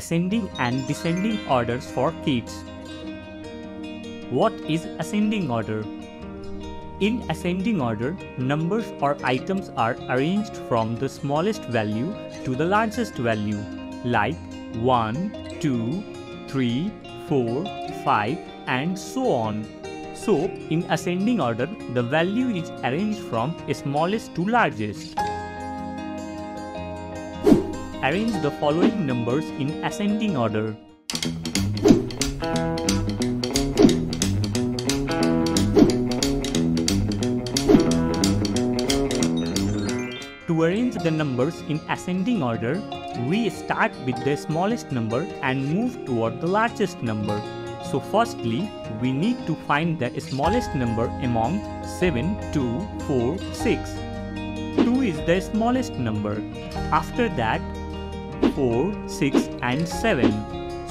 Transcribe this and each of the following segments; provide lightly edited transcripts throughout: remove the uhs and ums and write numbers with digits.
ascending and descending orders for kids. What is ascending order? In ascending order, numbers or items are arranged from the smallest value to the largest value, like 1, 2, 3, 4, 5 and so on. So, in ascending order, the value is arranged from smallest to largest. Arrange the following numbers in ascending order. To arrange the numbers in ascending order, we start with the smallest number and move toward the largest number. So firstly, we need to find the smallest number among 7, 2, 4, 6. 2 is the smallest number. After that, 4, 6 and 7.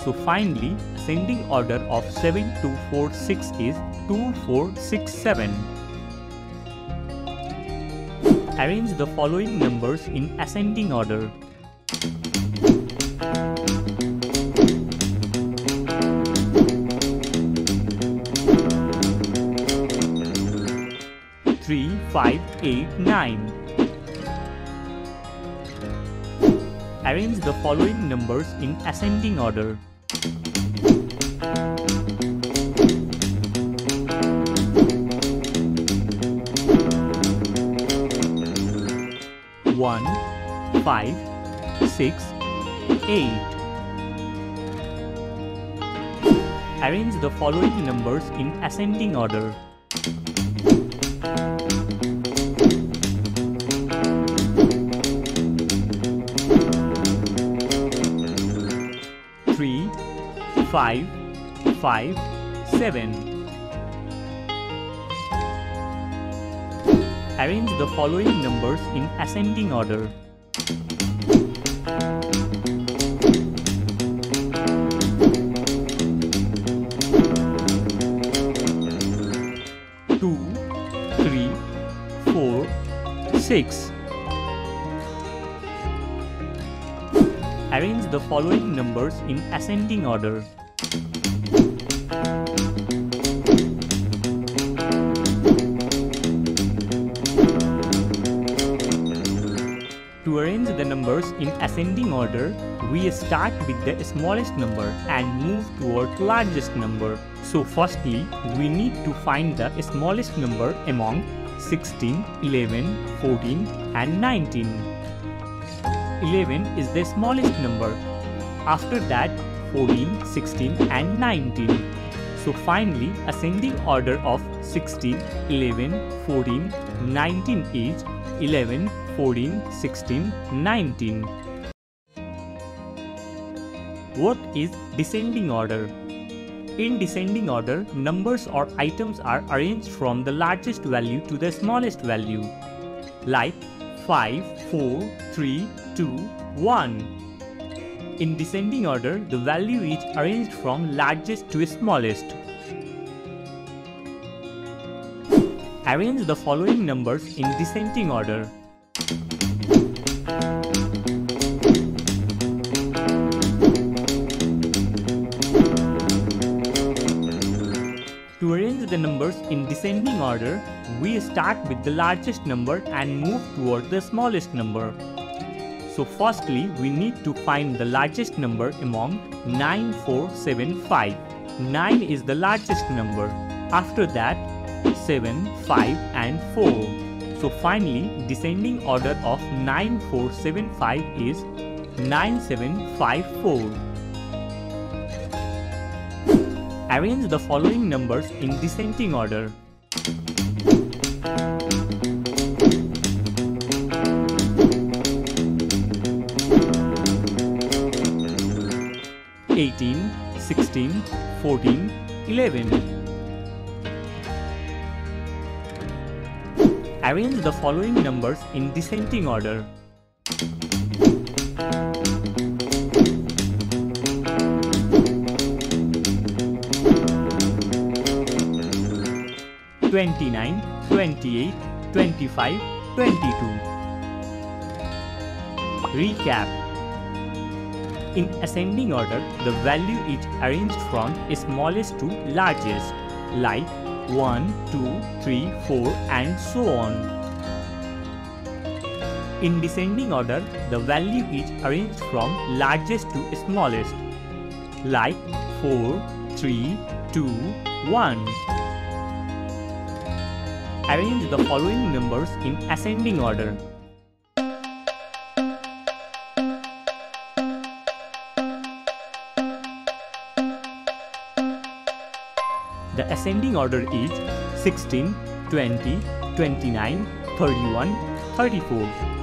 So finally, ascending order of 7 to 4, 6 is 2, 4, 6, 7. Arrange the following numbers in ascending order. 3, 5, 8, 9. Arrange the following numbers in ascending order. 1, 5, 6, 8. Arrange the following numbers in ascending order. 5, 5, 7. Arrange the following numbers in ascending order. 2, 3, 4, 6. Arrange the following numbers in ascending order. To arrange the numbers in ascending order, we start with the smallest number and move toward the largest number. So firstly, we need to find the smallest number among 16, 11, 14 and 19. 11 is the smallest number. After that, 14, 16 and 19. So finally, ascending order of 16, 11, 14, 19 is 11, 14, 16, 19. What is descending order? In descending order, numbers or items are arranged from the largest value to the smallest value, like 5, 4, 3, 2, 1. In descending order, the value is arranged from largest to smallest. Arrange the following numbers in descending order. 2. To arrange the numbers in descending order, we start with the largest number and move toward the smallest number. So firstly, we need to find the largest number among 9, 4, 7, 5. 9 is the largest number. After that, 7, 5 and 4. So finally, descending order of 9, 4, 7, 5 is 9, 7, 5, 4. Arrange the following numbers in descending order. 18, 16, 14, 11. Arrange the following numbers in descending order. 29, 28, 25, 22. Recap. In ascending order, the value is arranged from smallest to largest, like 1, 2, 3, 4 and so on. In descending order, the value is arranged from largest to smallest, like 4, 3, 2, 1. Arrange the following numbers in ascending order. The ascending order is 16, 20, 29, 31, 34.